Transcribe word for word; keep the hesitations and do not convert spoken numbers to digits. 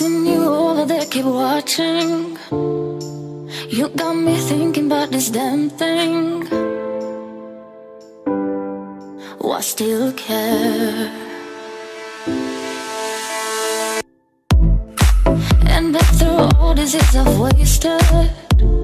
missing you all that keep watching. You got me thinking about this damn thing. Oh, I still care. And that through all this is I've wasted.